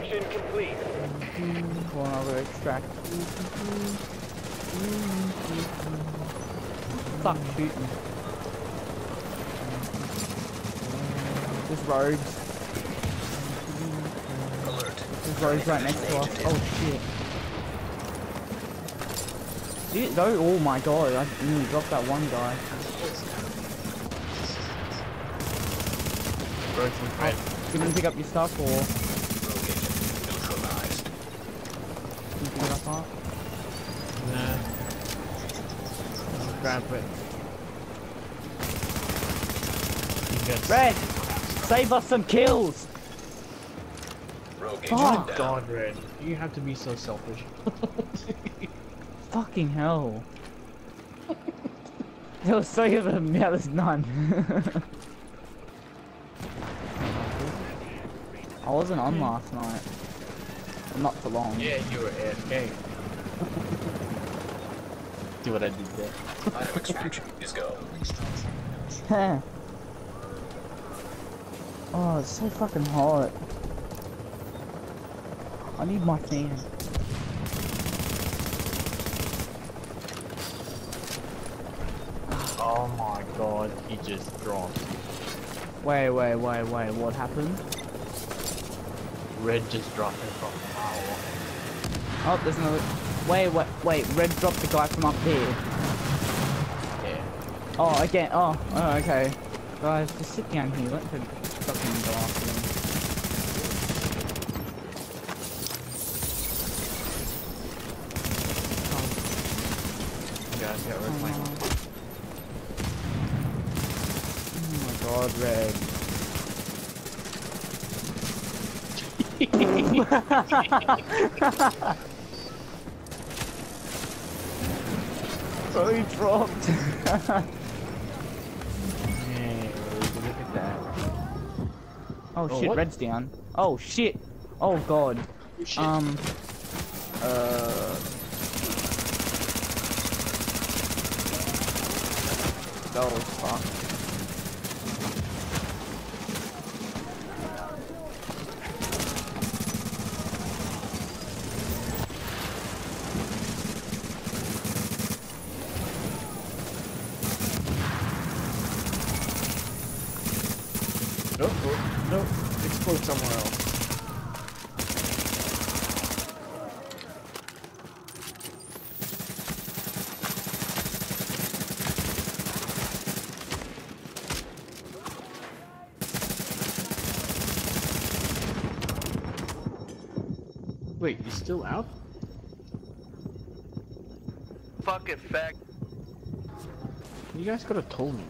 Extraction complete. Stop shooting. There's roads. Alert. There's roads right next to us. Oh shit. Dude, though, oh my god, I nearly dropped that one guy. Right. Do you want to pick up your stuff or? Can you pick it up, Mark? Nah. Just grab it. Red! Save us some kills! Fuck! God, Red. You have to be so selfish. Fucking hell. There was three of them, now there's none. I wasn't on last night. Not for long. Yeah, you were AFK. Do what I did there. I have extraction. Let's go. Oh, it's so fucking hot. I need my fan. Oh my god, he just dropped. Wait, what happened? Red just dropped him from the tower. Oh, there's another. Wait. Red dropped the guy from up here. Yeah. Oh, again. Oh, okay. Guys, just sit down here. Let him fucking go after him. Guys, get rid of my. Oh my god, Red. Oh, he dropped. Yeah, look at that. Oh shit, what? Red's down. Oh shit. Oh god. Shit. That was fucked. Nope, explode somewhere else. Wait, you still out? Fucking fact. You guys could have told me.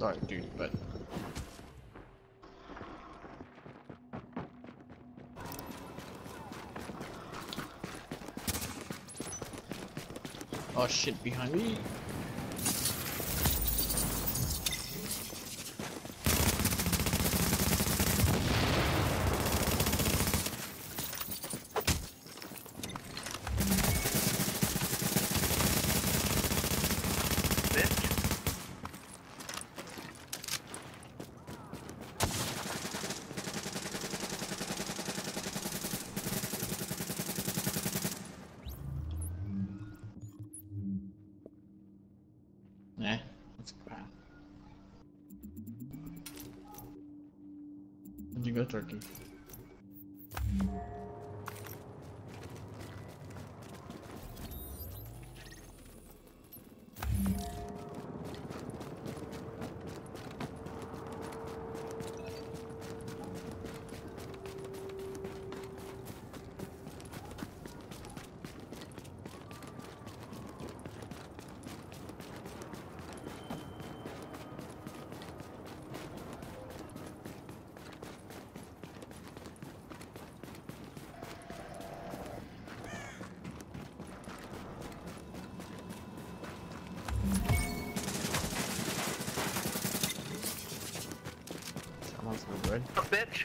Sorry, dude, but oh shit, behind me. Nah, that's crap. Where'd you go, Turkey? bitch.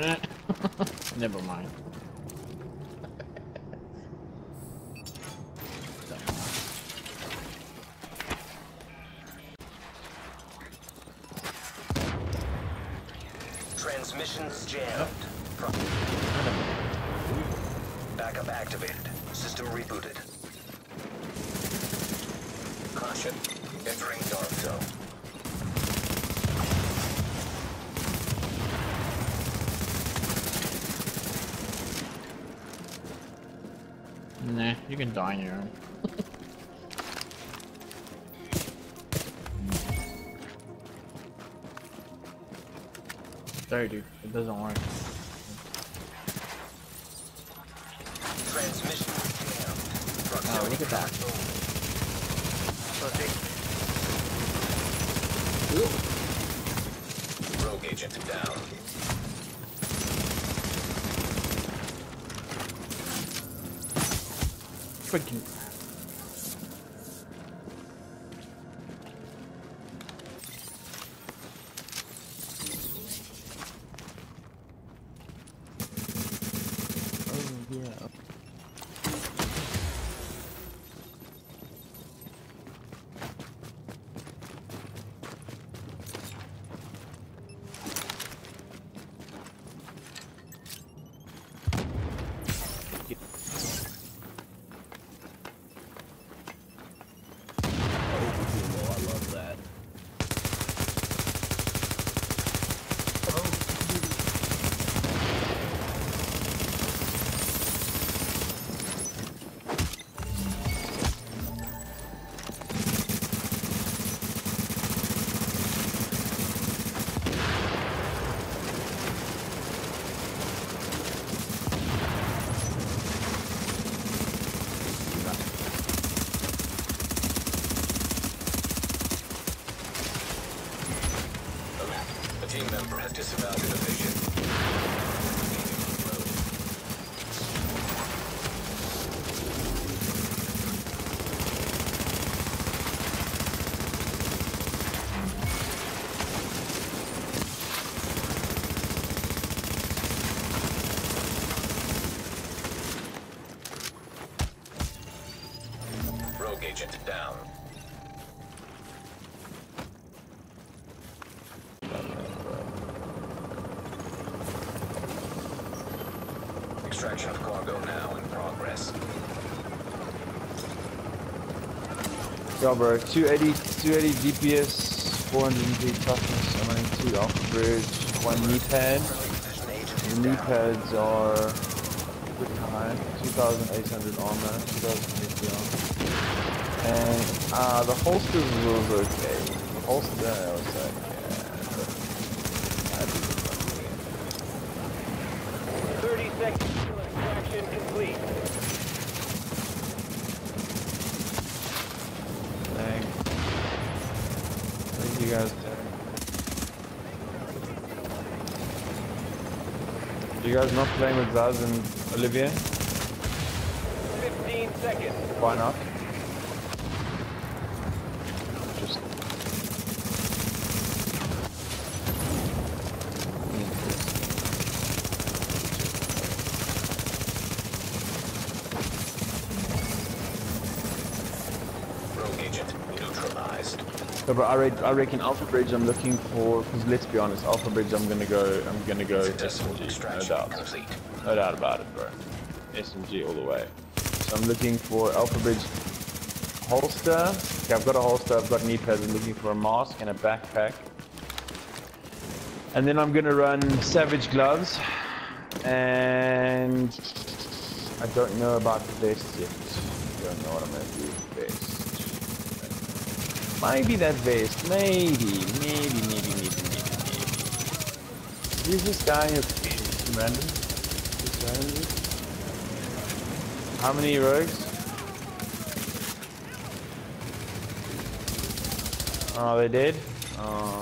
Yep. Never mind. Transmissions jammed. Backup activated. System rebooted. Caution. Entering dark zone. Nah, you can die on your own. Sorry, dude. It doesn't work. Transmission jammed. Oh, look at that. Ooh. Rogue agent down. Freaking. Oh, yeah. Team member has disavowed the division. Rogue agent down. Extraction of cargo now in progress. Yo bro, 280 DPS, 403 toughness, I'm running 2 Alpha Bridge, 1 knee pad. The knee pads are pretty high, 2,800 armor, 2,050 armor. And the holster was okay. The holster, I was like, complete. Dang. What did you guys do? You guys not playing with Zaz and Olivier? 15 seconds. Why not? Just... So bro, I reckon Alpha Bridge. I'm looking for, because let's be honest, Alpha Bridge. I'm gonna go SMG. No doubt about it, bro. SMG all the way. So I'm looking for Alpha Bridge holster. Okay, I've got a holster. I've got knee pads. I'm looking for a mask and a backpack. And then I'm gonna run Savage gloves. And I don't know about the vest yet. I don't know what I'm gonna do with the vest. Maybe that vest, maybe. Is this guy who's random? How many rogues? Oh, they dead? Oh.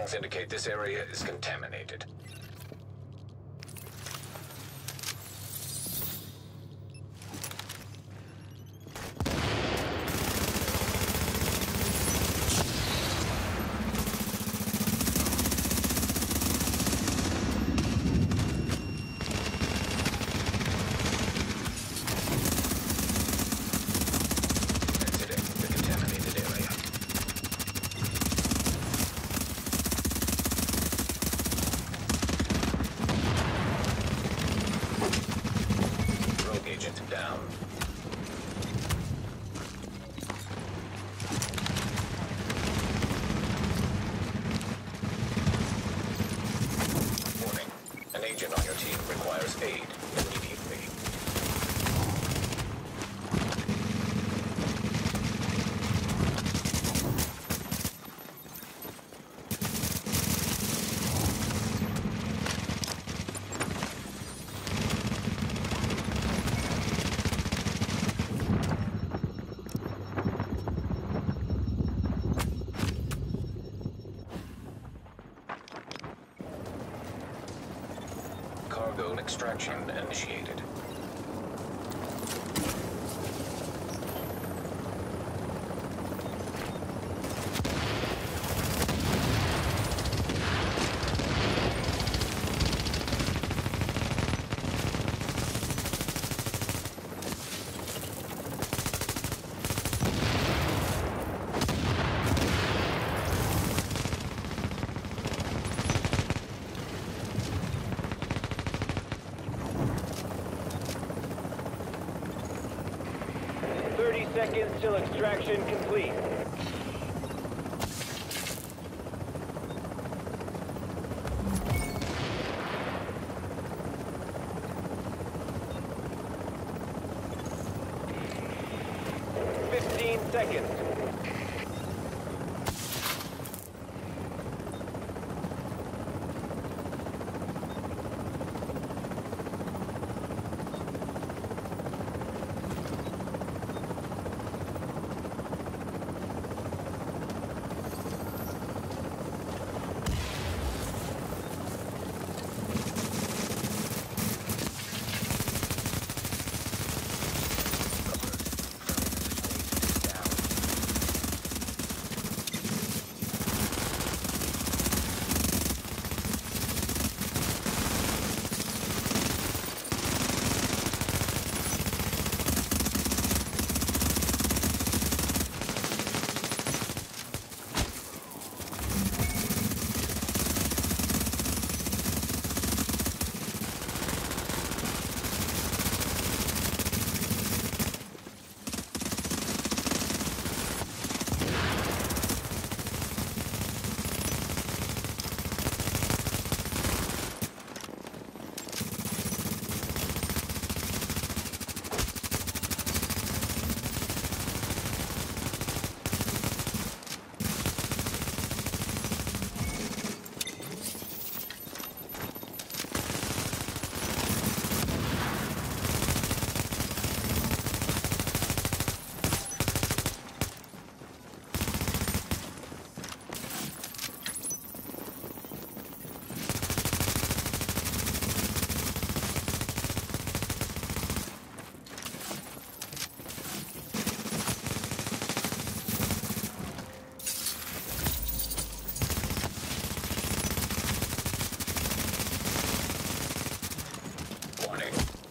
Scannings indicate this area is contaminated. Extraction initiated. Seconds till extraction complete.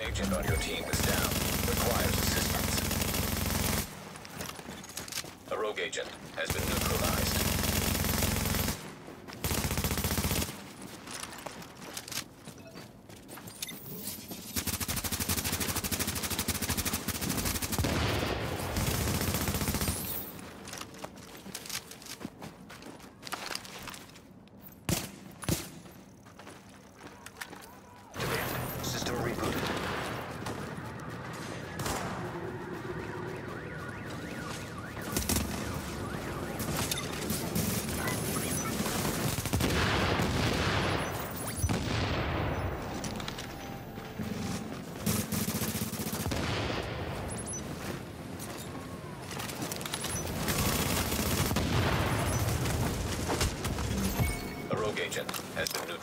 Agent on your team is down. Requires assistance. A rogue agent has been neutralized.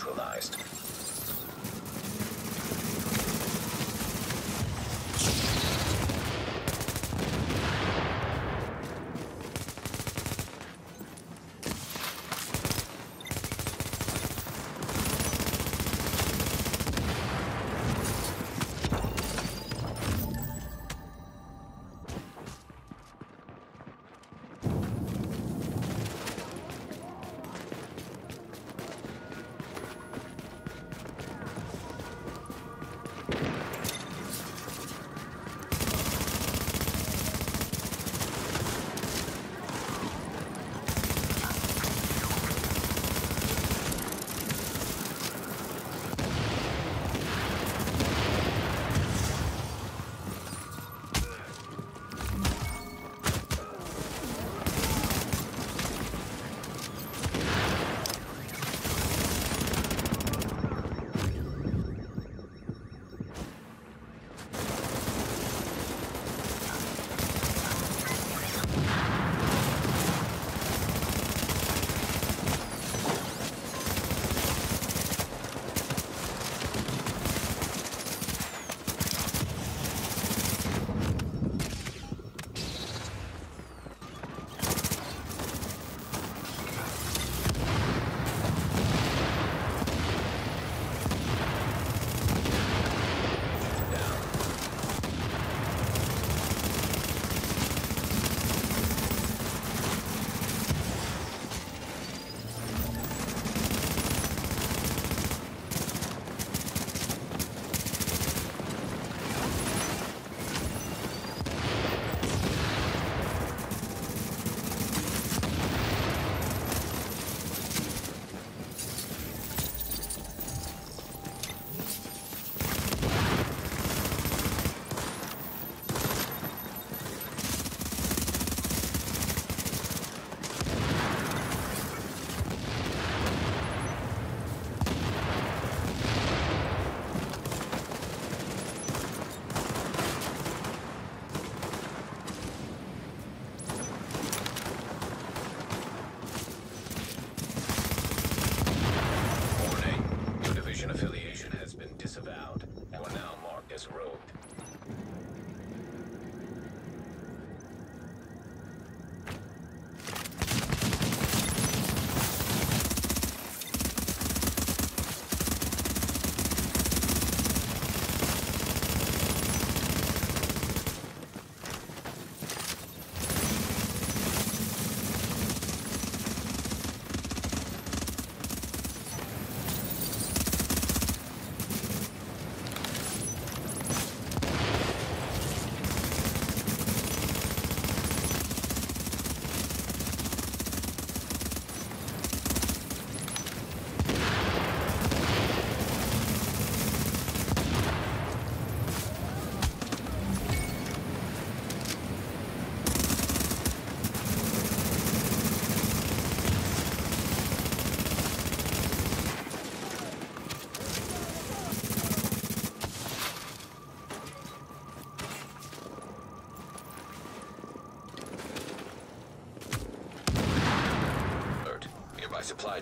neutralized.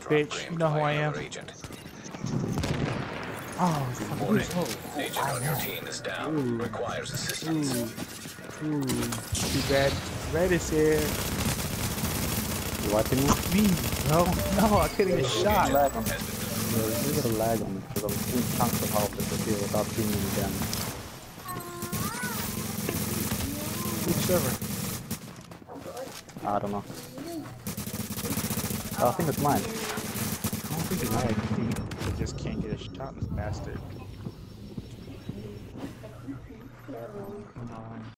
Bitch, you know who I am. Agent. Oh, fucking cool. Agent on your team is down. Ooh. Requires assistance. Ooh. Ooh. Too bad. Red is here. You watching me? No, no, I couldn't get shot. Lag on. There's a little lag on me because I'm seeing chunks of health disappear without seeing me down. Which server? I don't know. Oh, I think it's mine. I don't think it's mine. I just can't get a shot in this bastard.